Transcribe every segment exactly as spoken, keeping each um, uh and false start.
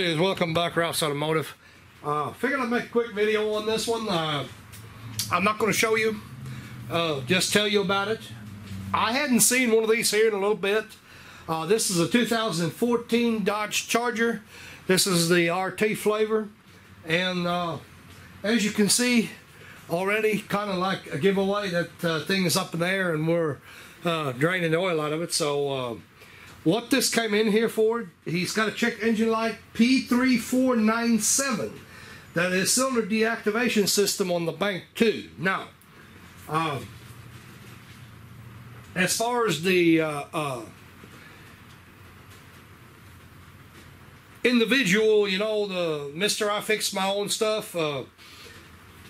ladies, welcome back, Ralf's Automotive. Uh, figured I'd make a quick video on this one. Uh, I'm not going to show you, uh, just tell you about it. I hadn't seen one of these here in a little bit. Uh, this is a two thousand fourteen Dodge Charger. This is the R T flavor, and uh, as you can see already, kind of like a giveaway, that uh, thing is up in the air and we're uh, draining the oil out of it. So uh, what this came in here for, he's got a check engine light, P three four nine seven. That is cylinder deactivation system on the bank too. Now, uh, as far as the uh, uh, individual, you know, the Mister I Fix My Own Stuff, uh,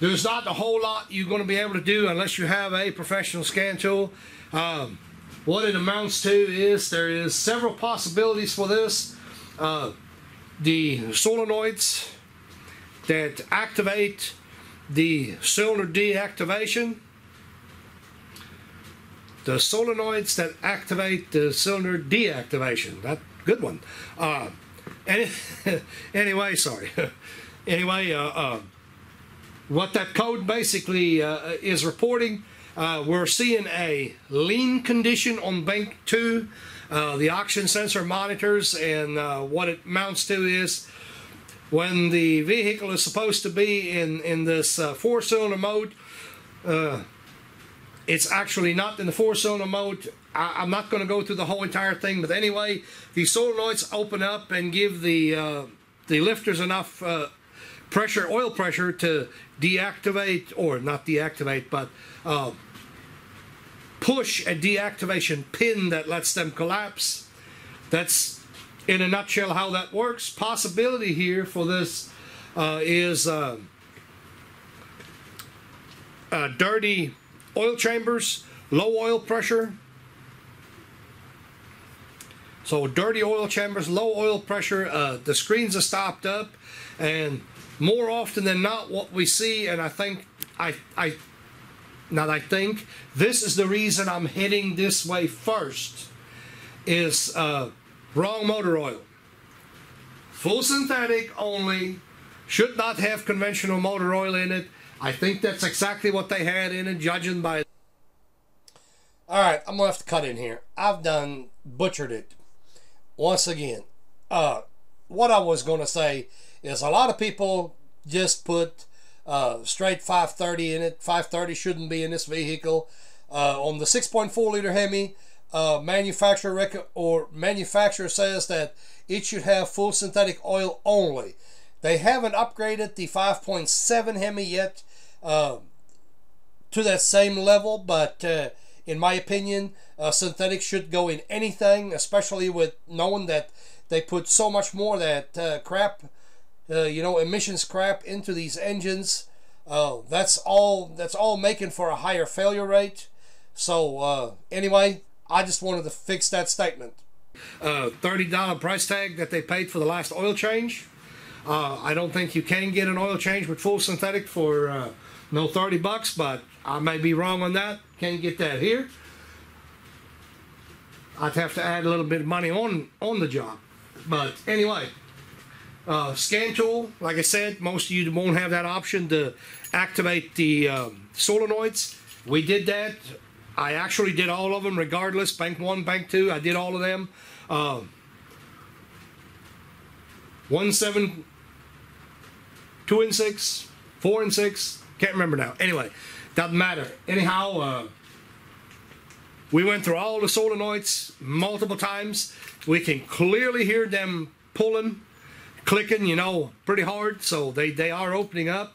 there's not a whole lot you're going to be able to do unless you have a professional scan tool. Um, what it amounts to is there is several possibilities for this. Uh, the solenoids that activate the cylinder deactivation, the solenoids that activate the cylinder deactivation. That good one. Uh, and anyway, sorry. Anyway, uh, uh, what that code basically uh, is reporting, uh, we're seeing a lean condition on bank two. Uh, the oxygen sensor monitors, and uh, what it amounts to is when the vehicle is supposed to be in, in this uh, four-cylinder mode, uh, it's actually not in the four-cylinder mode. I, I'm not going to go through the whole entire thing, but anyway, the solenoids open up and give the, uh, the lifters enough uh, pressure, oil pressure, to deactivate, or not deactivate, but uh, push a deactivation pin that lets them collapse. That's, in a nutshell, how that works. Possibility here for this uh, is uh, uh, dirty oil chambers, low oil pressure. So dirty oil chambers, low oil pressure, uh, the screens are stopped up, and more often than not what we see, and I think, I, I, not I think, this is the reason I'm heading this way first, is uh, wrong motor oil. Full synthetic only, should not have conventional motor oil in it. I think that's exactly what they had in it, judging by... Alright, I'm going to have to cut in here. I've done butchered it. Once again, uh, what I was going to say is a lot of people just put uh, straight five thirty in it. five thirty shouldn't be in this vehicle. Uh, on the six point four liter Hemi, uh, manufacturer rec or manufacturer says that it should have full synthetic oil only. They haven't upgraded the five point seven Hemi yet uh, to that same level, but uh, in my opinion, uh, synthetic should go in anything, especially with knowing that they put so much more of that uh, crap, uh, you know, emissions crap into these engines. Uh, that's all. That's all making for a higher failure rate. So uh, anyway, I just wanted to fix that statement. Uh, thirty dollar price tag that they paid for the last oil change. Uh, I don't think you can get an oil change with full synthetic for uh, no thirty bucks, but I may be wrong on that. Can't get that here. I'd have to add a little bit of money on on the job. But anyway, uh, scan tool, like I said, most of you won't have that option to activate the um, solenoids. We did that. I actually did all of them regardless, bank one, bank two, I did all of them. Uh, one, seven, two and six, four and six, can't remember now. Anyway, doesn't matter. Anyhow, uh, we went through all the solenoids multiple times. We can clearly hear them pulling, clicking, you know, pretty hard. So they, they are opening up.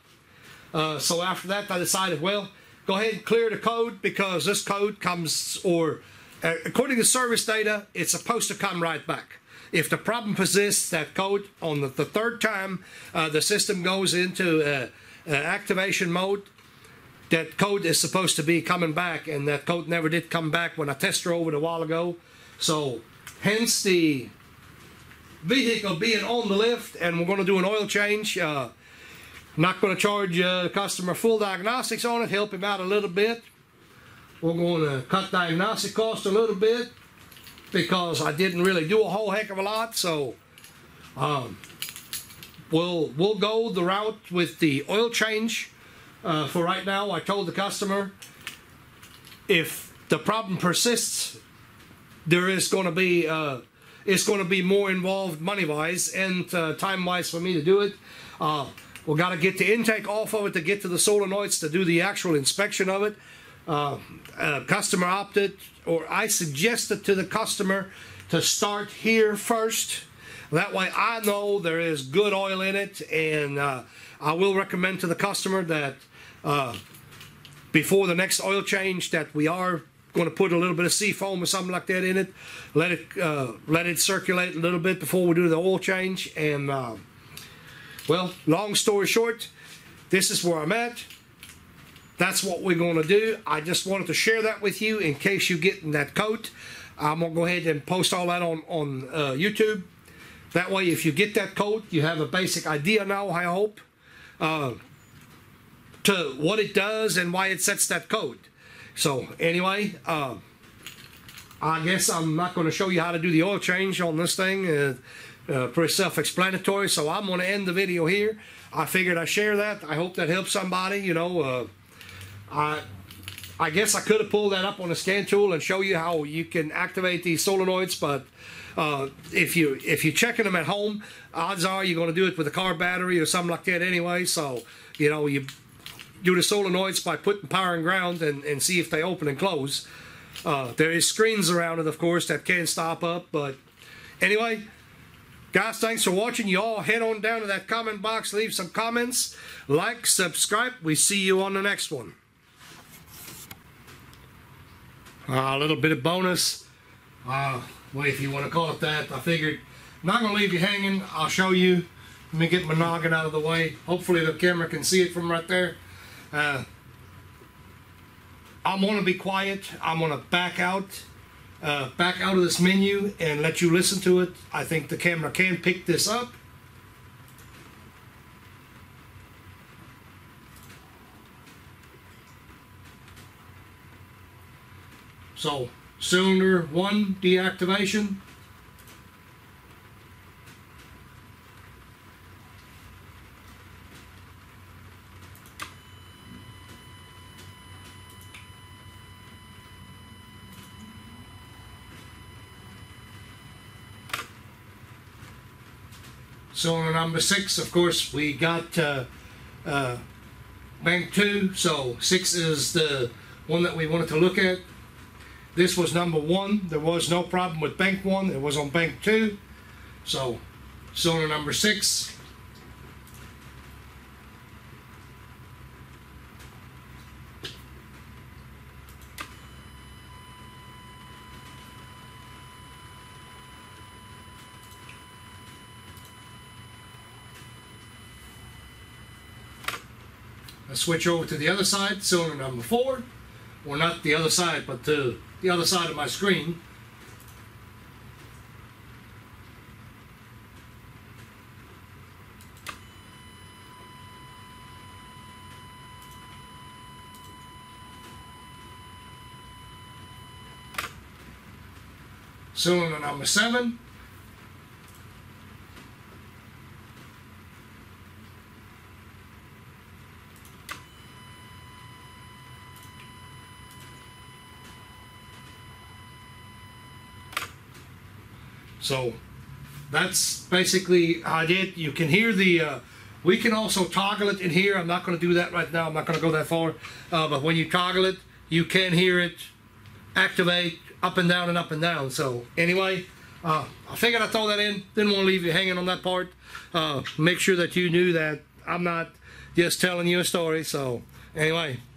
Uh, so after that, I decided, well, go ahead and clear the code, because this code comes, or uh, according to service data, it's supposed to come right back. If the problem persists, that code, on the, the third time uh, the system goes into uh, uh, activation mode, that code is supposed to be coming back, and that code never did come back when I test drove it a while ago. So hence the vehicle being on the lift, and we're going to do an oil change. Uh, not going to charge uh, the customer full diagnostics on it, help him out a little bit. We're going to cut diagnostic cost a little bit, because I didn't really do a whole heck of a lot. So um, we'll we'll go the route with the oil change uh, for right now. I told the customer if the problem persists, there is going to be uh, it's going to be more involved money-wise and uh, time-wise for me to do it. Uh, we got to get the intake off of it to get to the solenoids to do the actual inspection of it. Uh, uh, customer opted, or I suggested to the customer to start here first. That way I know there is good oil in it, and uh, I will recommend to the customer that uh, before the next oil change that we are going to put a little bit of sea foam or something like that in it. Let it uh, let it circulate a little bit before we do the oil change. And uh, well, long story short, this is where I'm at. That's what we're going to do. I just wanted to share that with you in case you get in that coat. I'm going to go ahead and post all that on, on uh, YouTube. That way, if you get that coat, you have a basic idea now, I hope, uh, to what it does and why it sets that coat. So anyway, uh, I guess I'm not going to show you how to do the oil change on this thing. Uh, Uh, pretty self-explanatory, so I'm going to end the video here. I figured I'd share that. I hope that helps somebody. You know, uh, I I guess I could have pulled that up on a scan tool and show you how you can activate these solenoids, but uh, if you if you're checking them at home, odds are you're going to do it with a car battery or something like that anyway. So you know, you do the solenoids by putting power and ground and and see if they open and close. Uh, there is screens around it, of course, that can stop up, but anyway. Guys, thanks for watching. Y'all head on down to that comment box, leave some comments, like, subscribe. We see you on the next one. Uh, a little bit of bonus. Uh, well, if you want to call it that, I figured I'm not going to leave you hanging. I'll show you. Let me get my noggin out of the way. Hopefully the camera can see it from right there. Uh, I'm going to be quiet. I'm going to back out. Uh, back out of this menu and let you listen to it. I think the camera can pick this up. So, cylinder one deactivation. Cylinder number six, of course, we got uh, uh, bank two, so six is the one that we wanted to look at. This was number one. There was no problem with bank one. It was on bank two. So cylinder number six. Switch over to the other side, cylinder number four, or not the other side, but to the other side of my screen. Cylinder number seven. So that's basically how I did. You can hear the, uh, we can also toggle it in here. I'm not going to do that right now. I'm not going to go that far. Uh, but when you toggle it, you can hear it activate up and down and up and down. So anyway, uh, I figured I'd throw that in. Didn't want to leave you hanging on that part. Uh, make sure that you knew that I'm not just telling you a story. So anyway.